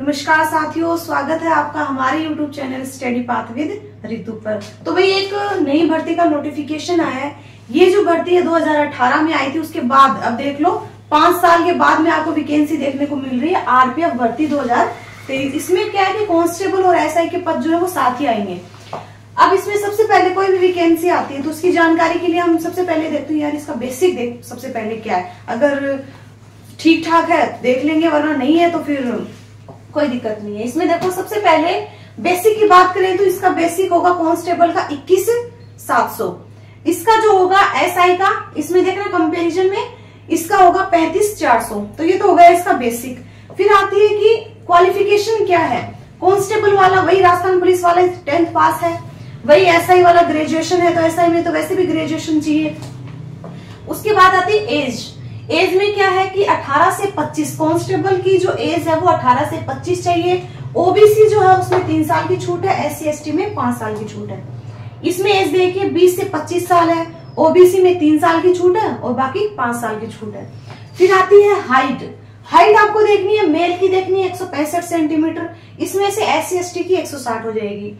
नमस्कार साथियों, स्वागत है आपका हमारे YouTube channel study path with Ritu पर। तो भाई एक नई भर्ती का नोटिफिकेशन आया है। ये जो भर्ती है 2018 में आई थी, उसके बाद अब देख लो 5 साल के बाद में आपको वैकेंसी देखने को मिल रही है। आरपीएफ भर्ती 2023। इसमें क्या है कि कांस्टेबल और एसआई के पद जो है वो साथ ही आएंगे। अब इसमें सबसे पहले कोई भी वैकेंसी आती है तो उसकी जानकारी के लिए हम सबसे पहले देखते हैं यार इसका बेसिक देख सबसे पहले क्या है। अगर ठीक ठाक है देख लेंगे, वरना नहीं है तो फिर कोई दिक्कत नहीं है। इसमें देखो सबसे पहले बेसिक की बात करें तो इसका बेसिक होगा कांस्टेबल का 21,700। इसका जो होगा एसआई का, इसमें देखना कंपैरिजन में इसका होगा 35,400। तो ये तो हो गया इसका बेसिक। फिर आती है कि क्वालिफिकेशन क्या है। कांस्टेबल वाला वही राजस्थान पुलिस वाला 10th पास है, वही एसआई वाला ग्रेजुएशन है, तो एसआई में तो वैसे भी ग्रेजुएशन चाहिए। उसके बाद आती है एज। एज में क्या है कि 18 से 25, कांस्टेबल की जो एज है वो 18 से 25 चाहिए। ओबीसी जो है उसमें 3 साल की छूट है, एससी एसटी में 5 साल की छूट है। इसमें एज देखिए 20 से 25 साल है, ओबीसी में 3 साल की छूट है और बाकी 5 साल की छूट है। फिर आती है हाइट। हाइट आपको देखनी है, मेल की देखनी है 165 सेंटीमीटर, इसमें से एससी एसटी की 160 हो जाएगी।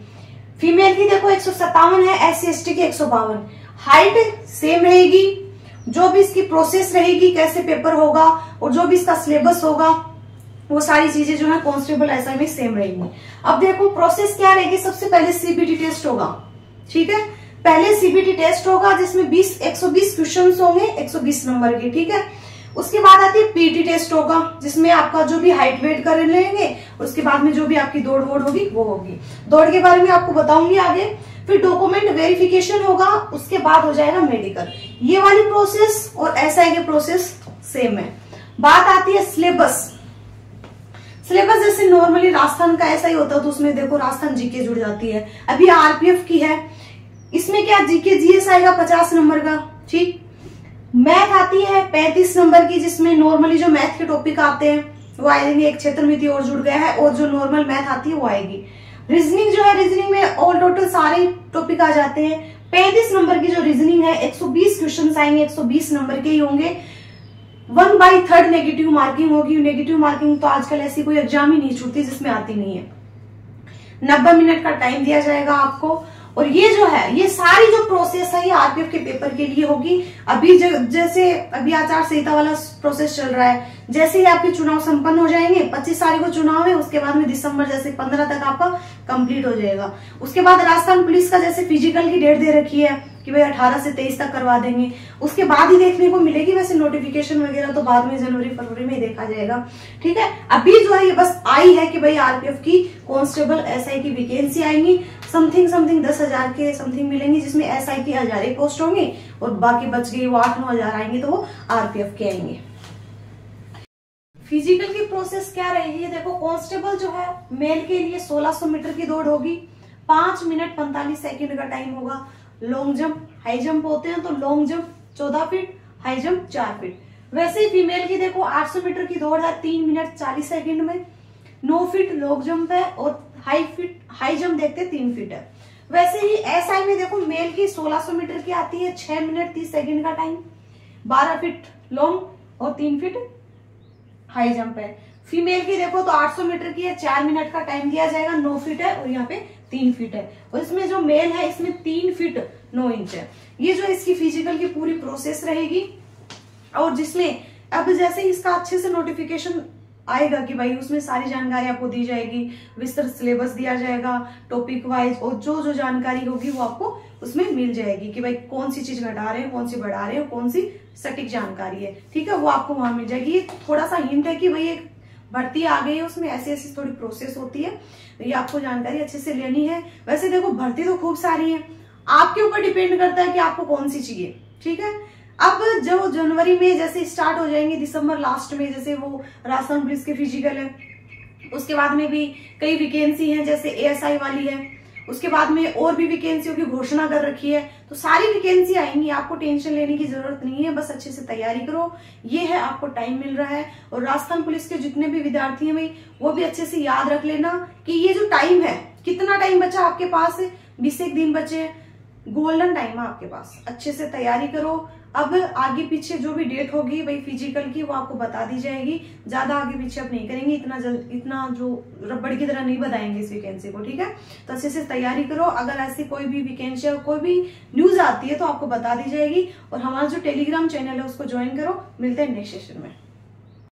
फीमेल की देखो 157 है, एससी एसटी की 152। हाइट सेम रहेगी, जो भी इसकी प्रोसेस रहेगी, कैसे पेपर होगा और जो भी इसका सिलेबस होगा वो सारी चीजें जो है कांस्टेबल एसआई में सेम रहेंगी। अब देखो प्रोसेस क्या रहेगी। सबसे पहले सीबीटी टेस्ट होगा, ठीक है। पहले सीबीटी टेस्ट होगा जिसमें 120 क्वेश्चंस होंगे 120 नंबर के, ठीक है। उसके बाद आती है पीटी टेस्ट होगा जिसमें आपका जो भी हाइट वेट कर लेंगे, उसके बाद में जो भी आपकी दौड़ वोड़ होगी वो होगी। दौड़ के बारे में आपको बताऊंगी आगे। फिर डॉक्यूमेंट वेरिफिकेशन होगा, उसके बाद हो जाएगा मेडिकल। ये वाली प्रोसेस और एसआई के प्रोसेस सेम है। बात आती है सिलेबस। सिलेबस जैसे नॉर्मली राजस्थान का एसआई होता है तो उसमें देखो राजस्थान जीके जुड़ जाती है। अभी आरपीएफ की है, इसमें क्या जीके जीएस आएगा 50 नंबर का, ठीक। मैथ आती है 35 नंबर की, जिसमें नॉर्मली जो मैथ के टॉपिक आते हैं वो आएंगे। एक क्षेत्रमिति और जुड़ गया है और जो नॉर्मल मैथ आती है वो आएगी। रीजनिंग जो है, रीजनिंग में ऑल टोटल सारे टॉपिक आ जाते हैं। 35 नंबर की जो रीजनिंग है 120 क्वेश्चन आएंगे, 120 नंबर के ही होंगे। 1/3 नेगेटिव मार्किंग होगी। नेगेटिव मार्किंग तो आजकल ऐसी कोई एग्जाम ही नहीं छूटती जिसमें आती नहीं है। 90 मिनट का टाइम दिया जाएगा आपको। और ये जो है, ये सारी जो प्रोसेस है ये आरपीएफ के पेपर के लिए होगी। अभी जैसे अभी आचार संहिता वाला प्रोसेस चल रहा है, जैसे ही आपके चुनाव संपन्न हो जाएंगे, 25 तारीख को चुनाव है, उसके बाद में दिसंबर जैसे 15 तक आपका कंप्लीट हो जाएगा। उसके बाद राजस्थान पुलिस का जैसे फिजिकल की डेट दे रखी है कि भाई 18 से 23 तक करवा देंगे, उसके बाद ही देखने को मिलेगी। वैसे नोटिफिकेशन वगैरह तो बाद में जनवरी फरवरी में देखा जाएगा, ठीक है। अभी जो है ये बस आई है कि भाई आरपीएफ की, कांस्टेबल एसआई की वैकेंसी आएंगी। समथिंग 10,000 के समथिंग मिलेंगी, जिसमें एसआई की 1000 पोस्ट होंगी और बाकी बच गई वो 8-9 हजार आएंगे, तो वो आरपीएफ के आएंगे। फिजिकल की प्रोसेस क्या रहेगी, देखो कांस्टेबल जो है मेल के लिए 1600 मीटर की दौड़ होगी। 5 मिनट 45 सेकेंड का टाइम होगा। लॉन्ग जंप हाई जंप होते हैं, तो long jump 14 feet, high jump 4 feet. वैसे ही फीमेल की देखो 800 मीटर की दौड़ है 3 मिनट 40 सेकंड में। 9 फीट लॉन्ग जंप है और हाई जंप देखते 3 फीट है। वैसे ही एसआई में देखो मेल की 1600 मीटर की आती है, 6 मिनट 30 सेकंड का टाइम। 12 फीट लॉन्ग और 3 फीट हाई जंप है। फीमेल की देखो तो 800 मीटर की है, 4 मिनट का टाइम दिया जाएगा। 9 फीट है और यहाँ पे 3 फीट है। और इसमें जो मेल है इसमें 3 फीट 9 इंच है। ये जो इसकी फिजिकल की पूरी प्रोसेस रहेगी। और जिसमें अब जैसे इसका अच्छे से नोटिफिकेशन आएगा कि भाई उसमें सारी जानकारी आपको दी जाएगी, विस्तृत सिलेबस दिया जाएगा टॉपिक वाइज, और जो जो जानकारी होगी वो आपको उसमें मिल जाएगी कि भाई कौन सी चीज घटा रहे हो, कौन सी बढ़ा रहे हो, कौन सी सटीक जानकारी है, ठीक है, वो आपको वहां मिल जाएगी। ये थोड़ा सा हिंट है कि भाई एक भर्ती आ गई है, उसमें ऐसी ऐसी थोड़ी प्रोसेस होती है, ये आपको जानकारी अच्छे से लेनी है। वैसे देखो भर्ती तो खूब सारी है, आपके ऊपर डिपेंड करता है कि आपको कौन सी चाहिए, ठीक है। अब जब जनवरी में जैसे स्टार्ट हो जाएंगे, दिसंबर लास्ट में जैसे वो राजस्थान पुलिस के फिजिकल है, उसके बाद में भी कई वैकेंसी है जैसे एएसआई वाली है, उसके बाद में और भी वैकेंसियों की घोषणा कर रखी है, तो सारी वैकेंसी आएंगी। आपको टेंशन लेने की जरूरत नहीं है, बस अच्छे से तैयारी करो। ये है, आपको टाइम मिल रहा है। और राजस्थान पुलिस के जितने भी विद्यार्थी हैं भाई, वो भी अच्छे से याद रख लेना कि ये जो टाइम है, कितना टाइम बचा आपके पास, 20 दिन बचे हैं, गोल्डन टाइम है आपके पास। अच्छे से तैयारी करो, अब आगे पीछे जो भी डेट होगी भाई फिजिकल की वो आपको बता दी जाएगी, ज्यादा आगे पीछे आप नहीं करेंगे, इतना जो रबड़ की तरह नहीं बताएंगे इस वैकेंसी को, ठीक है। तो अच्छे से तैयारी करो, अगर ऐसी कोई भी वैकेंसी और कोई भी न्यूज आती है तो आपको बता दी जाएगी। और हमारा जो टेलीग्राम चैनल है उसको ज्वाइन करो। मिलते हैं नेक्स्ट सेशन में।